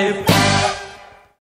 1985